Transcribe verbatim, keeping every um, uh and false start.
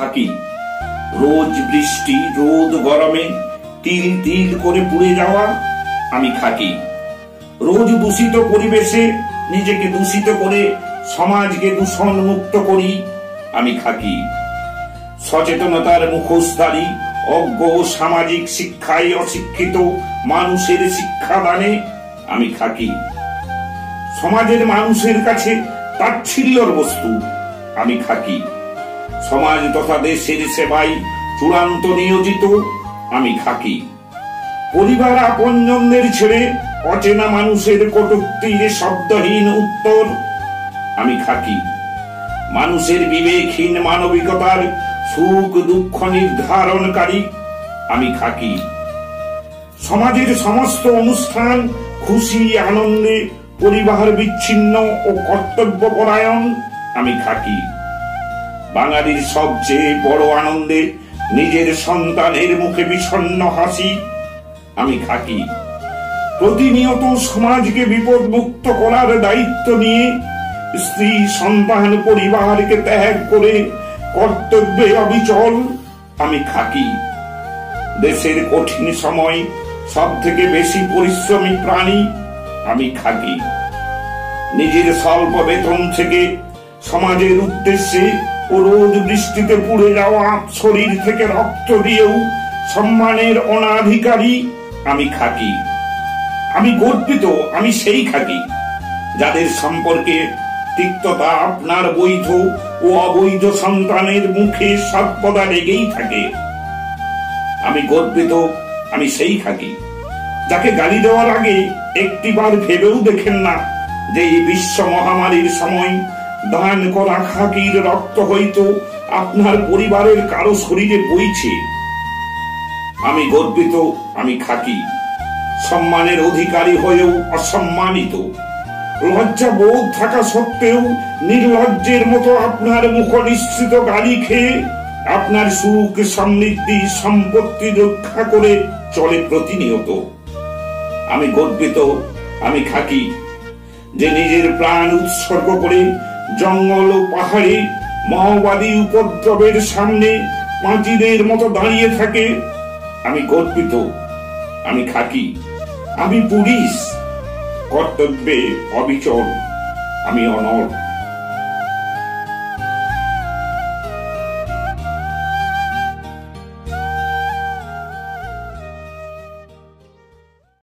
থাকি। রোজ বৃষ্টি, রোদ, গরমে তিল তিল করে পুড়ে যাওয়া আমি খাকি। রোজ দূষিত পরিবেশে নিজেকে দূষিত করে সমাজকে দূষণ মুক্ত করি আমি খাকি। সচেতনতার মুখোশধারী অজ্ঞ সামাজিক শিক্ষায় অশিক্ষিত মানুষের শিক্ষাদানে আমি খাকি। সমাজের মানুষের কাছে তাচ্ছিল্যর বস্তু আমি খাকি। সমাজ তথা দেশের সেবায় চূড়ান্ত নিয়োজিত আমি খাকি। পরিবার আপনজনদের ছেড়ে অচেনা মানুষের কটুক্তির শব্দহীন উত্তর আমি খাকি। মানুষের বিবেকহীন মানবিকতার সুখ দুঃখ নির্ধারণকারী আমি খাকি। সমাজের সমস্ত অনুষ্ঠান খুশি আনন্দে পরিবার বিচ্ছিন্ন ও কর্তব্যপরায়ণ আমি খাকি। বাঙালির সবচেয়ে বড় আনন্দে নিজের সন্তানের মুখে বিষণ্ণ হাসি আমি খাকি। প্রতিনিয়ত সমাজকে বিপদমুক্ত করার দায়িত্ব নিয়ে স্ত্রী সন্তান পরিবারকে ত্যাগ করে কর্তব্যে অবিচল আমি খাকি। দেশের কঠিন সময় সব থেকে বেশি পরিশ্রমী প্রাণী আমি খাকি। নিজের স্বল্প বেতন থেকে সমাজের উদ্দেশ্যে ও রোদ বৃষ্টিতে পুড়ে যাওয়া শরীর থেকে রক্ত দিয়েও সম্মানের অনাধিকারী আমি খাকি। আমি গর্বিত আমি সেই খাকি যাদের সম্পর্কে তিক্ততা আপনার বৈধ ও অবৈধ সন্তানের মুখে সর্বদা লেগেই থাকে। আমি গর্বিত আমি সেই খাকি যাকে গালি দেওয়ার আগে একটিবার ভেবেও দেখেন না যে এই বিশ্ব মহামারীর সময় দান করা খাকির রক্ত হয়তো আপনার পরিবারের কারো শরীরে বইছে। আমি গর্বিত আমি খাকি সম্মানের অধিকারী হয়েও অসম্মানিত। লজ্জা বোধ থাকা সত্ত্বেও নির্লজ্জের মতো আপনার মুখনিসৃত গালি খেয়ে আপনার সুখ সমৃদ্ধি সম্পত্তি রক্ষা করে চলে প্রতিনিয়ত। আমি গর্বিত আমি খাকি যে নিজের প্রাণ উৎসর্গ করে জঙ্গল ও পাহাড়ে মাওবাদী উপদ্রবের সামনে পাঁচিলের মতো দাঁড়িয়ে থাকে। আমি গর্বিত আমি খাকি। আমি পুলিশ, কর্তব্যে অবিচল আমি অনর।